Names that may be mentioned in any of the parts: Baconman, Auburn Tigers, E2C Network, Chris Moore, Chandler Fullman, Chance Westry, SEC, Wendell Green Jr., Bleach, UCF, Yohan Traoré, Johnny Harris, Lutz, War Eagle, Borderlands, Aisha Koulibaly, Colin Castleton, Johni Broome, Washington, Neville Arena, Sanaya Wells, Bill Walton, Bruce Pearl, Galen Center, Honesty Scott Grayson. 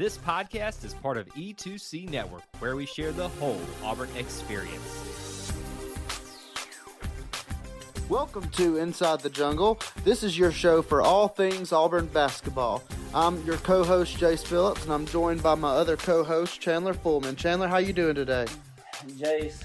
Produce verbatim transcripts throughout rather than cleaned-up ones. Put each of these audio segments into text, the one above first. This podcast is part of E two C Network, where we share the whole Auburn experience. Welcome to Inside the Jungle. This is your show for all things Auburn basketball. I'm your co-host, Jace Phillips, and I'm joined by my other co-host, Chandler Fullman. Chandler, how you doing today? Jace,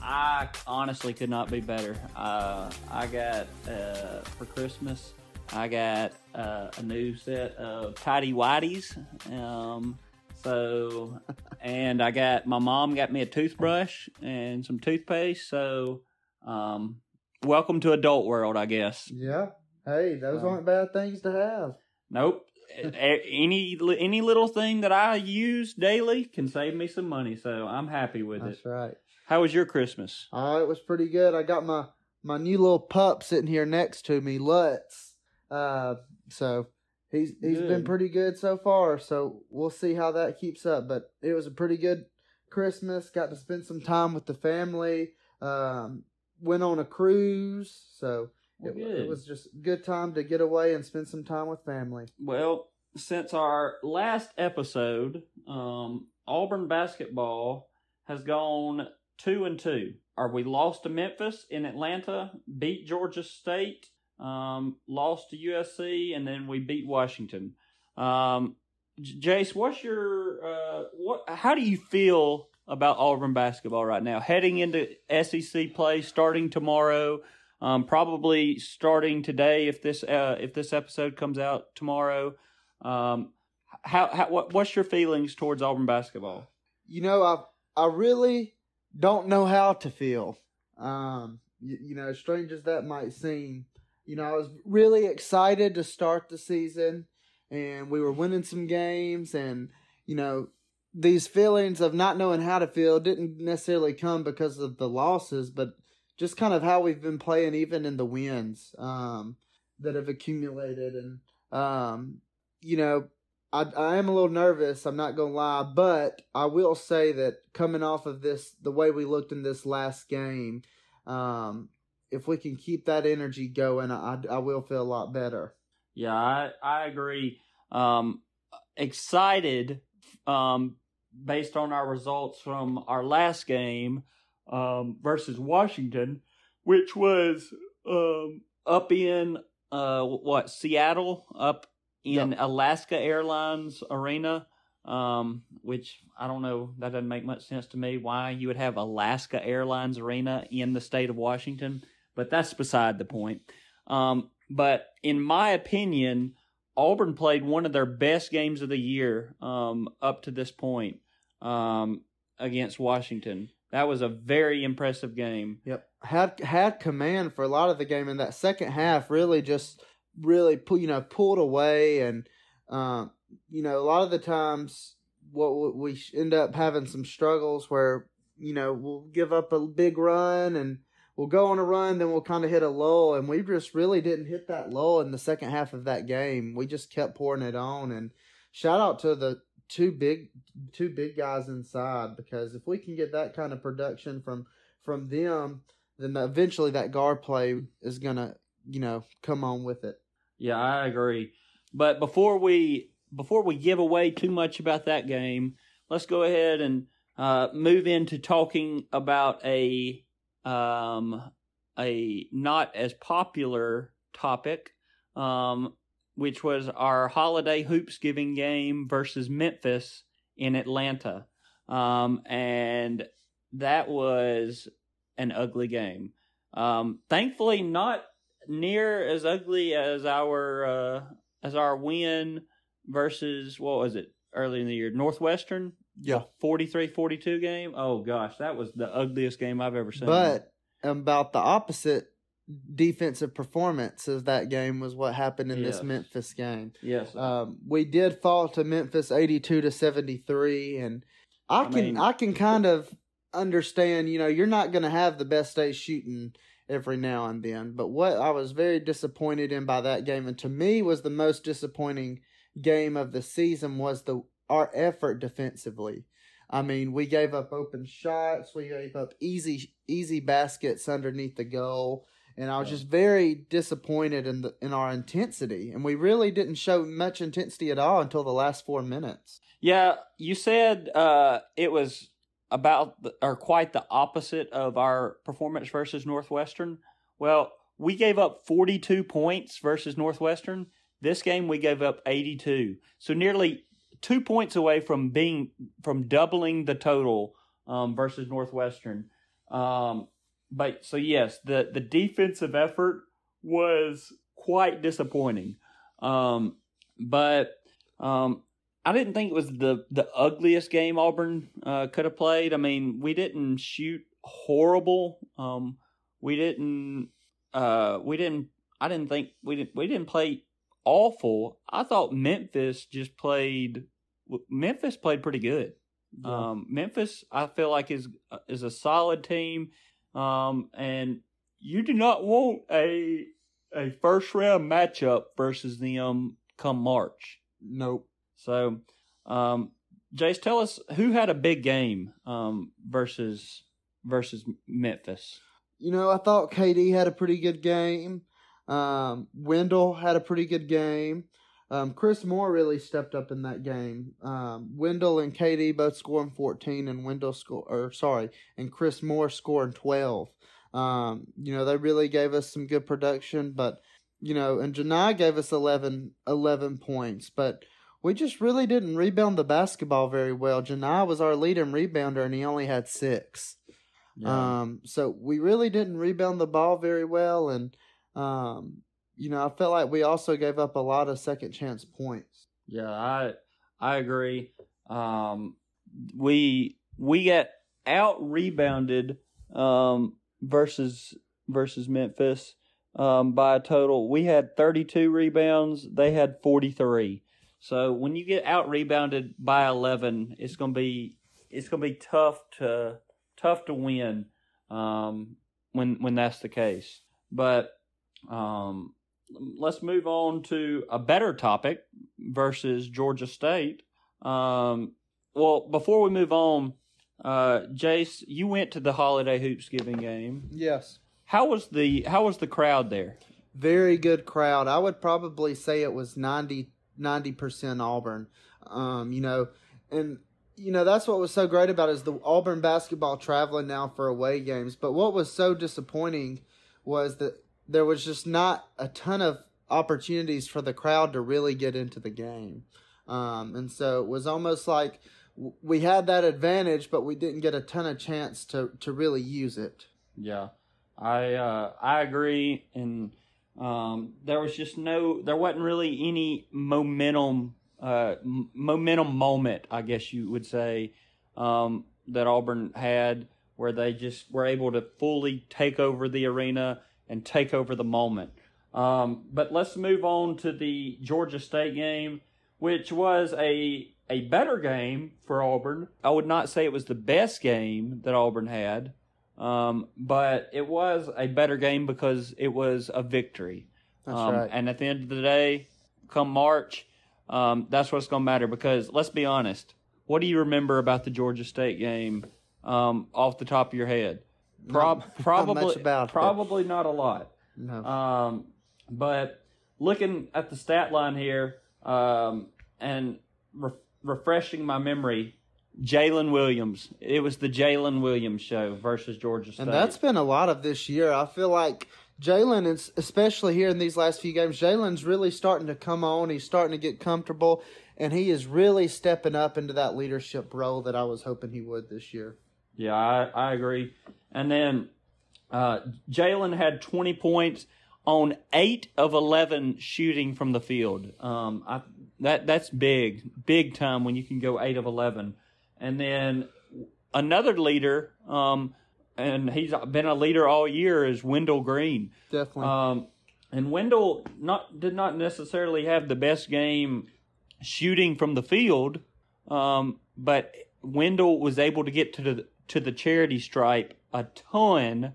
I honestly could not be better. Uh, I got, uh, for Christmas, I got uh, a new set of tidy whities. Um, so, and I got, my mom got me a toothbrush and some toothpaste. So, um, welcome to adult world, I guess. Yeah. Hey, those um, aren't bad things to have. Nope. any any little thing that I use daily can save me some money. So I'm happy with That's it. That's right. How was your Christmas? Oh, it was pretty good. I got my, my new little pup sitting here next to me, Lutz. Uh, so he's he's good. Been pretty good so far. So we'll see how that keeps up. But it was a pretty good Christmas. Got to spend some time with the family. Um, went on a cruise. So it, it was just a good time to get away and spend some time with family. Well, since our last episode, um, Auburn basketball has gone two and two. Are we lost to Memphis in Atlanta? Beat Georgia State. Um, lost to U S C, and then we beat Washington. Um, Jace, what's your uh, what? How do you feel about Auburn basketball right now? Heading into S E C play, starting tomorrow, um, probably starting today if this uh, if this episode comes out tomorrow. Um, how, how what what's your feelings towards Auburn basketball? You know, I I really don't know how to feel. Um, you, you know, strange as that might seem. You know, I was really excited to start the season, and we were winning some games, and, you know, these feelings of not knowing how to feel didn't necessarily come because of the losses, but just kind of how we've been playing even in the wins um, that have accumulated. And, um, you know, I, I am a little nervous, I'm not going to lie, but I will say that coming off of this, the way we looked in this last game, um, if we can keep that energy going, I, I will feel a lot better. Yeah, I, I agree. Um, excited um, based on our results from our last game um, versus Washington, which was um, up in, uh, what, Seattle, up in yep. Alaska Airlines Arena, um, which I don't know, that doesn't make much sense to me, why you would have Alaska Airlines Arena in the state of Washington. But that's beside the point. Um, but in my opinion, Auburn played one of their best games of the year um, up to this point um, against Washington. That was a very impressive game. Yep, had had command for a lot of the game in that second half. Really, just really pull, you know pulled away, and uh, you know a lot of the times what we end up having some struggles where you know we'll give up a big run and. We'll go on a run, then we'll kind of hit a lull, and we just really didn't hit that lull in the second half of that game. We just kept pouring it on, and shout out to the two big two big guys inside, because if we can get that kind of production from from them, then eventually that guard play is gonna you know come on with it. Yeah, I agree. But before we before we give away too much about that game, let's go ahead and uh, move into talking about a. Um, a not as popular topic, um, which was our holiday hoopsgiving game versus Memphis in Atlanta. Um, and that was an ugly game. Um, thankfully not near as ugly as our, uh, as our win versus, what was it early in the year? Northwestern? Yeah, forty-three forty-two game. Oh, gosh, that was the ugliest game I've ever seen. But about the opposite defensive performance of that game was what happened in yes. this Memphis game. Yes. Um, we did fall to Memphis eighty-two to seventy-three, and I, I can mean, I can kind of understand, you know, you're not going to have the best day shooting every now and then. But what I was very disappointed in by that game, and to me was the most disappointing game of the season, was the our effort defensively. I mean, we gave up open shots. We gave up easy, easy baskets underneath the goal. And I was just very disappointed in the, in our intensity. And we really didn't show much intensity at all until the last four minutes. Yeah, you said uh, it was about the, or quite the opposite of our performance versus Northwestern. Well, we gave up forty-two points versus Northwestern. This game we gave up eighty-two. So nearly two points away from being from doubling the total um, versus Northwestern. Um But so yes, the, the defensive effort was quite disappointing. Um, but um, I didn't think it was the, the ugliest game Auburn uh, could have played. I mean, we didn't shoot horrible. Um, we didn't. Uh, we didn't. I didn't think we didn't. We didn't play awful. I thought Memphis just played. Memphis played pretty good. Yeah. Um, Memphis, I feel like is is a solid team. Um, and you do not want a a first round matchup versus them come March. Nope. So, um, Jace, tell us who had a big game um versus versus Memphis. You know, I thought K D had a pretty good game. Um, Wendell had a pretty good game. Um, Chris Moore really stepped up in that game. Um, Wendell and K D both scoring fourteen, and Wendell score, or sorry, and Chris Moore scoring twelve. Um, you know, they really gave us some good production, but you know, and Johni gave us eleven, eleven points, but we just really didn't rebound the basketball very well. Johni was our leading rebounder, and he only had six. Yeah. Um, so we really didn't rebound the ball very well, and um. You know, I felt like we also gave up a lot of second chance points. Yeah, I I agree. Um, we we got out rebounded um, versus versus Memphis um, by a total. We had thirty-two rebounds. They had forty-three. So when you get out rebounded by eleven, it's gonna be it's gonna be tough to tough to win um, when when that's the case. But um. Let's move on to a better topic versus Georgia State. Um, well, before we move on, uh, Jace, you went to the Holiday Hoopsgiving game. Yes. How was the How was the crowd there? Very good crowd. I would probably say it was ninety percent Auburn. Um, you know, and you know that's what was so great about it is the Auburn basketball traveling now for away games. But what was so disappointing was that there was just not a ton of opportunities for the crowd to really get into the game. Um, and so it was almost like we had that advantage, but we didn't get a ton of chance to, to really use it. Yeah, I, uh, I agree. And, um, there was just no, there wasn't really any momentum, uh, m- momentum moment, I guess you would say, um, that Auburn had where they just were able to fully take over the arena and take over the moment. Um, but let's move on to the Georgia State game, which was a a better game for Auburn. I would not say it was the best game that Auburn had, um, but it was a better game because it was a victory. That's um, right. And at the end of the day, come March, um, that's what's going to matter because, let's be honest, what do you remember about the Georgia State game um, off the top of your head? Prob- not, probably not about probably it. Not a lot. No. Um, but looking at the stat line here um, and re- refreshing my memory, Jaylin Williams. It was the Jaylin Williams show versus Georgia State. And that's been a lot of this year. I feel like Jaylin, is, especially here in these last few games, Jaylen's really starting to come on. He's starting to get comfortable, and he is really stepping up into that leadership role that I was hoping he would this year. Yeah, I, I agree. And then uh, Jaylin had twenty points on eight of eleven shooting from the field. Um, I, that that's big, big time when you can go eight of eleven. And then another leader, um, and he's been a leader all year, is Wendell Green. Definitely. Um, and Wendell not did not necessarily have the best game shooting from the field, um, but Wendell was able to get to the to the charity stripe a ton,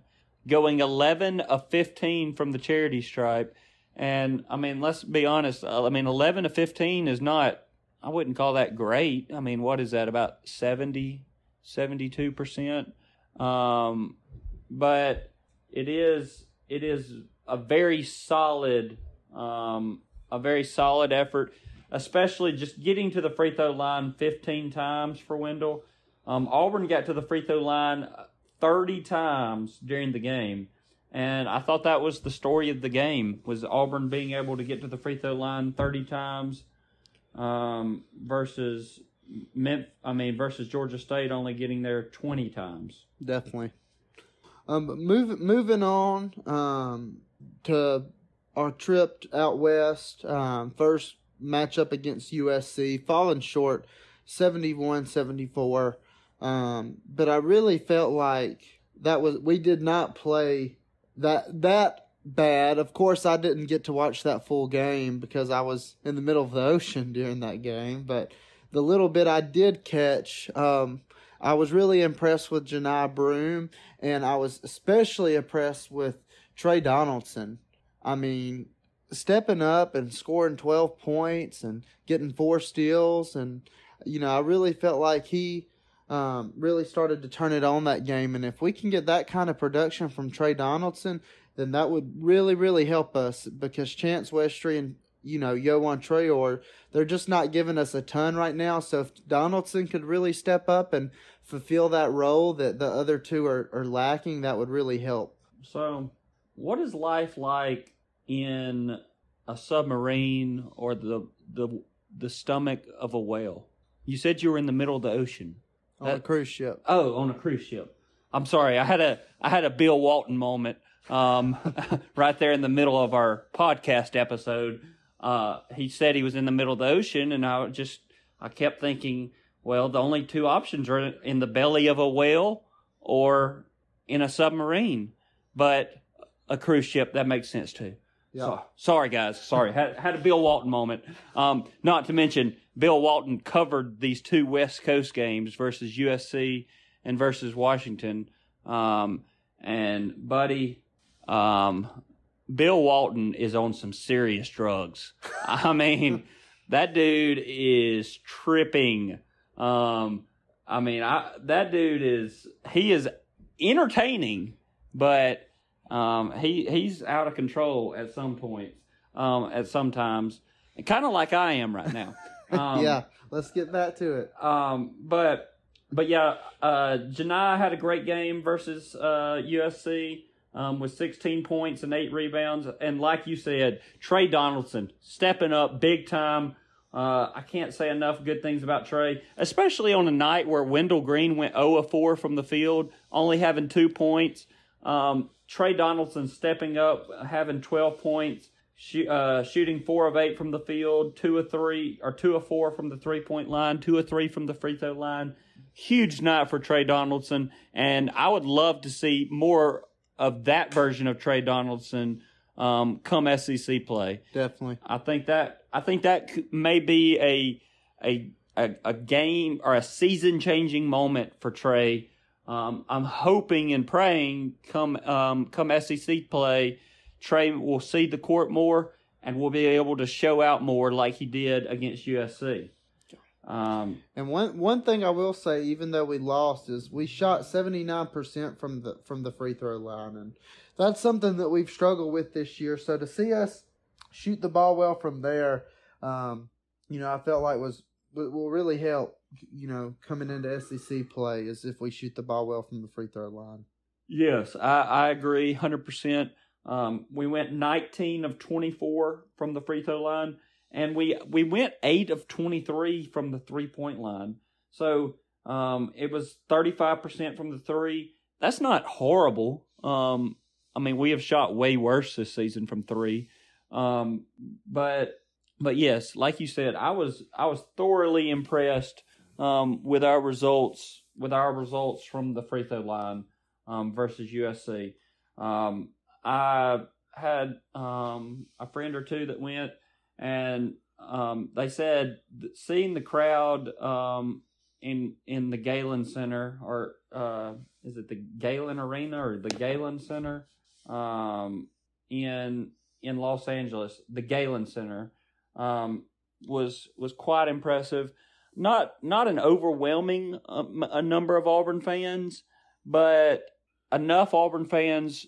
going eleven of fifteen from the charity stripe. And, I mean, let's be honest. I mean, eleven of fifteen is not, I wouldn't call that great. I mean, what is that, about seventy, seventy-two percent? Um, but it is it is a very solid, um, a very solid effort, especially just getting to the free throw line fifteen times for Wendell. Um, Auburn got to the free throw line thirty times during the game, and I thought that was the story of the game, was Auburn being able to get to the free throw line thirty times um, versus Memphis, I mean, versus Georgia State only getting there twenty times. Definitely. Um, move, moving on um, to our trip out west, um, first matchup against U S C, falling short seventy-one seventy-four. Um, but I really felt like that was we did not play that that bad. Of course, I didn't get to watch that full game because I was in the middle of the ocean during that game. But the little bit I did catch, um, I was really impressed with Johni Broome, and I was especially impressed with Trey Donaldson. I mean, stepping up and scoring twelve points and getting four steals, and you know, I really felt like he. Um, really started to turn it on that game. And if we can get that kind of production from Trey Donaldson, then that would really, really help us, because Chance Westry and, you know, Yohan Traoré, they're just not giving us a ton right now. So if Donaldson could really step up and fulfill that role that the other two are, are lacking, that would really help. So what is life like in a submarine or the the the stomach of a whale? You said you were in the middle of the ocean. That, on a cruise ship. Oh, on a cruise ship. I'm sorry. I had a I had a Bill Walton moment um, right there in the middle of our podcast episode. Uh, he said he was in the middle of the ocean, and I just I kept thinking, well, the only two options are in the belly of a whale or in a submarine. But a cruise ship, that makes sense too. Yeah. So, sorry, guys. Sorry. had, had a Bill Walton moment. Um, not to mention, Bill Walton covered these two West Coast games versus U S C and versus Washington. Um, and, buddy, um, Bill Walton is on some serious drugs. I mean, that dude is tripping. Um, I mean, I, that dude is – he is entertaining, but um, he he's out of control at some points, um, at some times, kind of like I am right now. Um, yeah, let's get back to it. Um, but, but yeah, uh, Johni had a great game versus uh, U S C um, with sixteen points and eight rebounds. And like you said, Trey Donaldson stepping up big time. Uh, I can't say enough good things about Trey, especially on a night where Wendell Green went zero of four from the field, only having two points. Um, Trey Donaldson stepping up, having twelve points. Shoot, uh, shooting four of eight from the field, two of three or two of four from the three-point line, two of three from the free throw line. Huge night for Trey Donaldson, and I would love to see more of that version of Trey Donaldson um, come S E C play. Definitely, I think that I think that may be a a a, a game or a season-changing moment for Trey. Um, I'm hoping and praying come um, come S E C play, Trey will see the court more and will be able to show out more like he did against U S C. Um, and one one thing I will say, even though we lost, is we shot seventy-nine percent from the from the free throw line, and that's something that we've struggled with this year. So to see us shoot the ball well from there, um, you know, I felt like was will really help. You know, coming into S E C play is if we shoot the ball well from the free throw line. Yes, I, I agree, one hundred percent. Um, we went nineteen of twenty-four from the free throw line, and we, we went eight of twenty-three from the three-point line. So um, it was thirty-five percent from the three. That's not horrible. Um, I mean, we have shot way worse this season from three. Um, but but yes, like you said, I was I was thoroughly impressed um, with our results with our results from the free throw line um, versus U S C. Um, I had um, a friend or two that went, and um, they said that seeing the crowd um, in in the Galen Center, or uh, is it the Galen Arena or the Galen Center um, in in Los Angeles, the Galen Center um, was was quite impressive. Not not an overwhelming um, a number of Auburn fans, but enough Auburn fans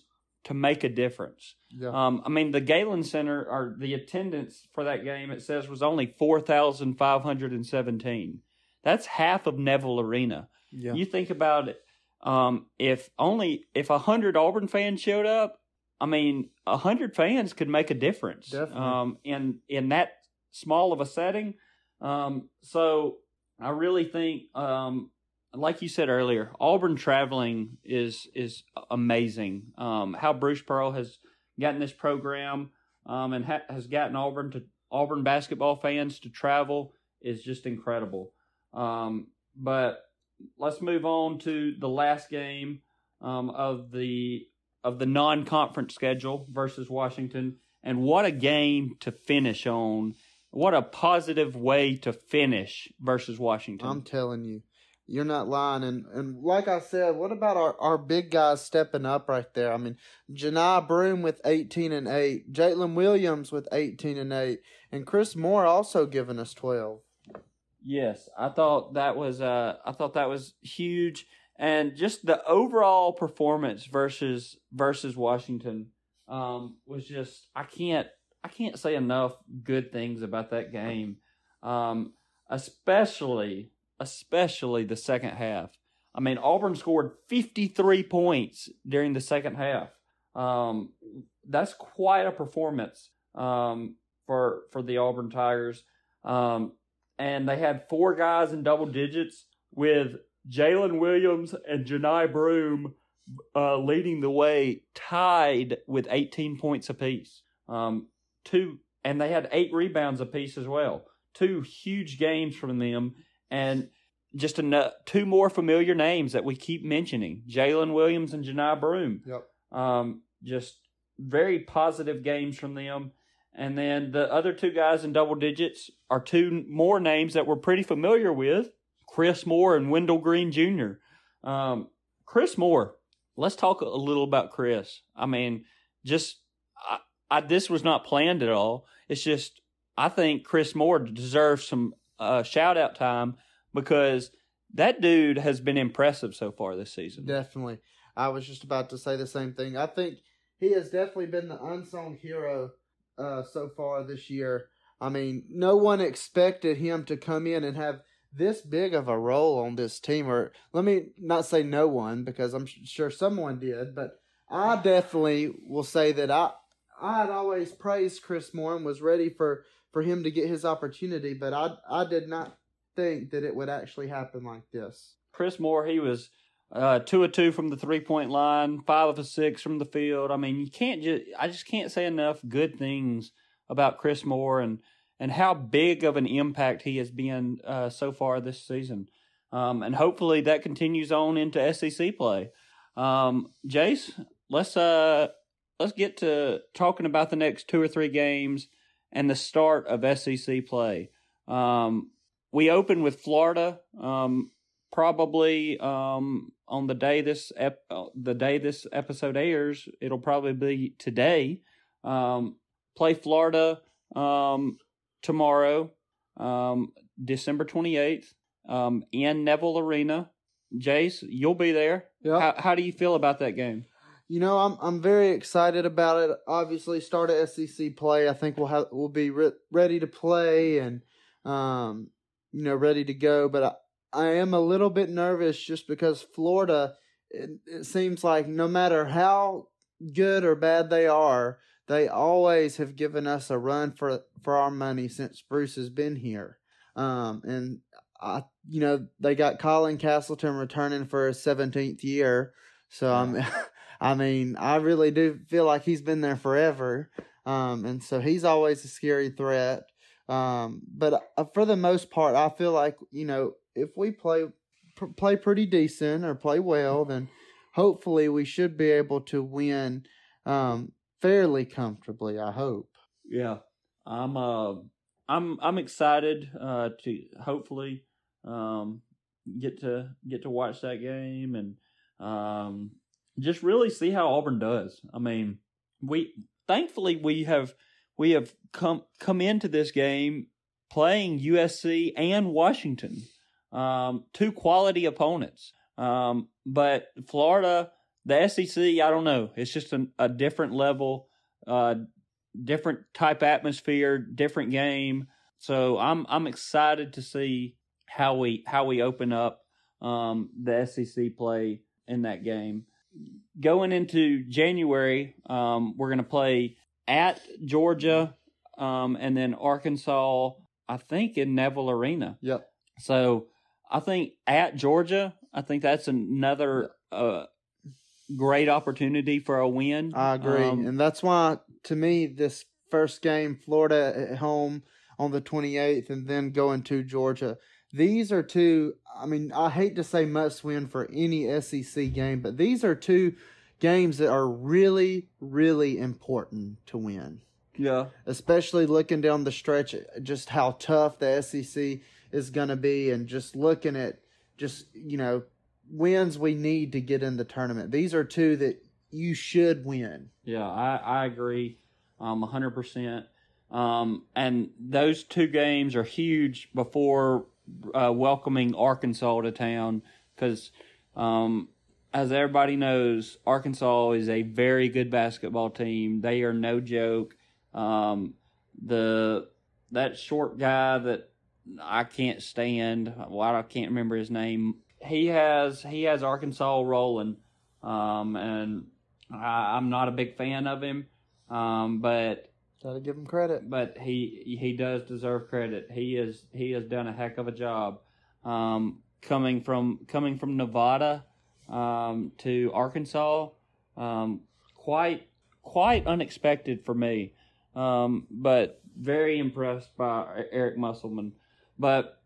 to make a difference. Yeah. Um, I mean, the Galen Center, or the attendance for that game, it says was only four thousand five hundred seventeen. That's half of Neville Arena. Yeah. You think about it, um, if only if one hundred Auburn fans showed up, I mean, one hundred fans could make a difference. Definitely. Um, in, in that small of a setting. Um, so I really think, um, like you said earlier, Auburn traveling is is amazing. Um, how Bruce Pearl has gotten this program um, and ha- has gotten Auburn to Auburn basketball fans to travel is just incredible. Um, but let's move on to the last game um, of the of the non-conference schedule versus Washington, and what a game to finish on! What a positive way to finish versus Washington. I'm telling you. You're not lying. And and like I said, what about our, our big guys stepping up right there? I mean, Johni Broome with eighteen and eight, Jaylin Williams with eighteen and eight, and Chris Moore also giving us twelve. Yes, I thought that was uh I thought that was huge, and just the overall performance versus versus Washington um was just I can't I can't say enough good things about that game. Um especially Especially the second half. I mean, Auburn scored fifty-three points during the second half. Um, that's quite a performance um, for for the Auburn Tigers. Um, and they had four guys in double digits, with Jaylin Williams and Johni Broome uh, leading the way, tied with eighteen points apiece. Um, two, and they had eight rebounds apiece as well. Two huge games from them. And just enough, two more familiar names that we keep mentioning, Jaylin Williams and Johni Broome. Yep. Um, just very positive games from them. And then the other two guys in double digits are two more names that we're pretty familiar with, Chris Moore and Wendell Green Junior Um, Chris Moore, let's talk a little about Chris. I mean, just I, I, this was not planned at all. It's just I think Chris Moore deserves some – Uh, shout-out time, because that dude has been impressive so far this season. Definitely. I was just about to say the same thing. I think he has definitely been the unsung hero uh, so far this year. I mean, no one expected him to come in and have this big of a role on this team. Or let me not say no one, because I'm sure someone did, but I definitely will say that I I had always praised Chris Moore and was ready for – for him to get his opportunity, but I I did not think that it would actually happen like this. Chris Moore, he was uh, two of two from the three-point line, five of a six from the field. I mean, you can't just I just can't say enough good things about Chris Moore and and how big of an impact he has been uh, so far this season. Um, and hopefully that continues on into S E C play. Um, Jace, let's uh let's get to talking about the next two or three games and the start of S E C play. Um, we open with Florida, um, probably um, on the day this ep- the day this episode airs. It'll probably be today. Um, play Florida um, tomorrow, um, December twenty-eighth, um, in Neville Arena. Jace, you'll be there. Yep. How, how do you feel about that game? You know, I'm I'm very excited about it. Obviously, start of S E C play. I think we'll have we'll be re- ready to play and um you know ready to go. But I, I am a little bit nervous just because Florida. It, it seems like no matter how good or bad they are, they always have given us a run for for our money since Bruce has been here. Um and I you know they got Colin Castleton returning for his seventeenth year, so I'm. I mean, I really do feel like he's been there forever, um, and so he's always a scary threat. Um, but for the most part, I feel like, you know, if we play pr- play pretty decent or play well, then hopefully we should be able to win um, fairly comfortably. I hope. Yeah, I'm. Uh, I'm. I'm excited uh, to hopefully um, get to get to watch that game and. Um, Just really see how Auburn does. I mean, we thankfully we have we have come come into this game playing U S C and Washington, um, two quality opponents. Um, but Florida, the S E C, I don't know. It's just an, a different level, uh, different type atmosphere, different game. So I'm I'm excited to see how we how we open up um, the S E C play in that game. Going into January, um, we're going to play at Georgia um, and then Arkansas, I think, in Neville Arena. Yep. So I think at Georgia, I think that's another uh, great opportunity for a win. I agree. Um, and that's why, to me, this first game, Florida at home on the twenty-eighth and then going to Georgia. These are two, I mean, I hate to say must win for any S E C game, but these are two games that are really, really important to win. Yeah. Especially looking down the stretch, just how tough the S E C is going to be and just looking at just, you know, wins we need to get in the tournament. These are two that you should win. Yeah, I, I agree um, one hundred percent. Um, and those two games are huge before uh, welcoming Arkansas to town because, um, as everybody knows, Arkansas is a very good basketball team. They are no joke. Um, the that short guy that I can't stand, well, I can't remember his name. He has he has Arkansas rolling, um, and I, I'm not a big fan of him, um, but. Gotta give him credit, but he he does deserve credit. He is he has done a heck of a job, um, coming from coming from Nevada um, to Arkansas. Um, quite quite unexpected for me, um, but very impressed by Eric Musselman. But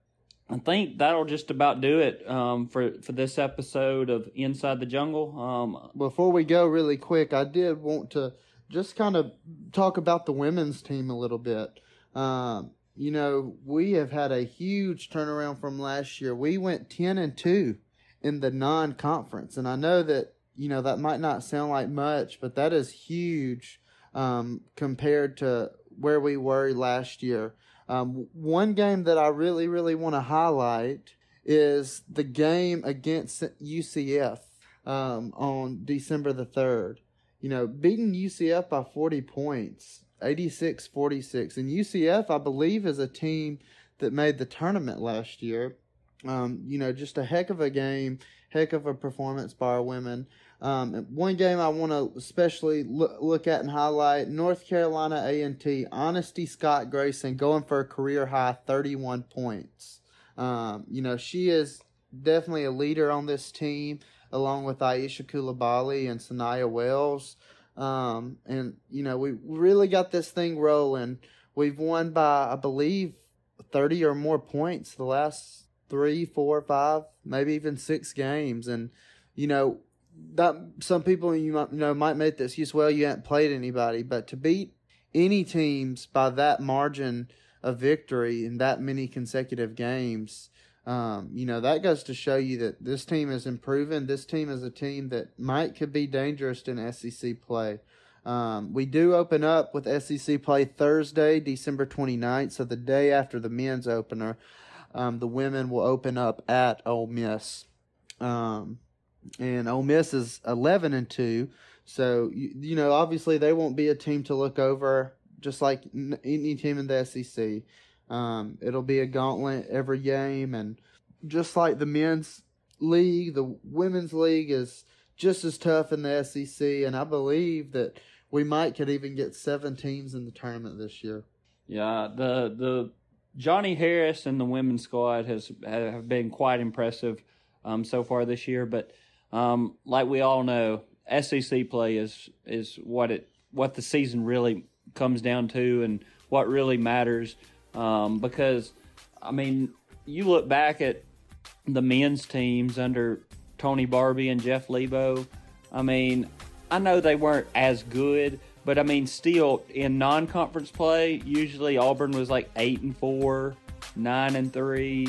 I think that'll just about do it um, for for this episode of Inside the Jungle. Um, Before we go, really quick, I did want to. Just kind of talk about the women's team a little bit. Um, you know, we have had a huge turnaround from last year. We went ten and two in the non-conference. And I know that, you know, that might not sound like much, but that is huge um, compared to where we were last year. Um, one game that I really, really want to highlight is the game against U C F um, on December the third. You know, beating U C F by forty points, eighty-six forty-six. And U C F, I believe, is a team that made the tournament last year. Um, you know, just a heck of a game, heck of a performance by our women. Um, one game I want to especially look, look at and highlight, North Carolina A and T, Honesty Scott Grayson going for a career-high thirty-one points. Um, you know, she is definitely a leader on this team, along with Aisha Koulibaly and Sanaya Wells. Um, and, you know, we really got this thing rolling. We've won by, I believe, thirty or more points the last three, four, five, maybe even six games. And, you know, that some people you might, you know, might make the excuse, well, you haven't played anybody. But to beat any teams by that margin of victory in that many consecutive games, Um, you know, that goes to show you that this team is improving. This team is a team that might could be dangerous in S E C play. Um, we do open up with S E C play Thursday, December twenty-ninth, so the day after the men's opener. Um, the women will open up at Ole Miss. Um, and Ole Miss is eleven and two, so, you, you know, obviously they won't be a team to look over, just like any team in the S E C. Um, it'll be a gauntlet every game, and just like the men's league, the women's league is just as tough in the S E C, and I believe that we might could even get seven teams in the tournament this year. Yeah, the the Johnny Harris and the women's squad has have been quite impressive um, so far this year, but um, like we all know, S E C play is is what it what the season really comes down to and what really matters. Um, because, I mean, you look back at the men's teams under Tony Barbie and Jeff Lebo. I mean, I know they weren't as good, but, I mean, still, in non-conference play, usually Auburn was like eight and four, nine and three,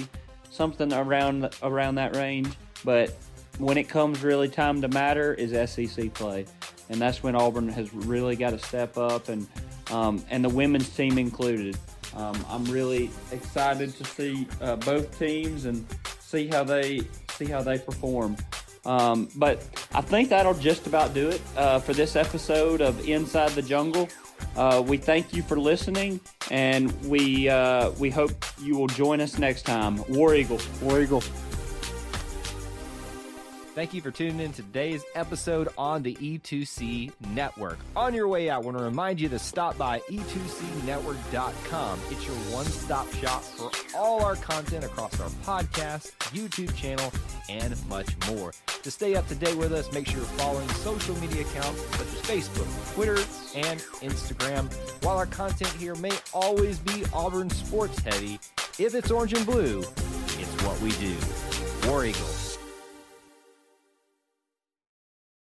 something around around that range. But when it comes really time to matter is S E C play. And that's when Auburn has really got to step up, and um, and the women's team included. Um, I'm really excited to see uh, both teams and see how they see how they perform. Um, but I think that'll just about do it uh, for this episode of Inside the Jungle. Uh, we thank you for listening, and we uh, we hope you will join us next time. War Eagle. War Eagle. Thank you for tuning in to today's episode on the E two C Network. On your way out, I want to remind you to stop by E two C network dot com. It's your one-stop shop for all our content across our podcast, YouTube channel, and much more. To stay up to date with us, make sure you're following social media accounts such as Facebook, Twitter, and Instagram. While our content here may always be Auburn sports heavy, if it's orange and blue, it's what we do. War Eagle.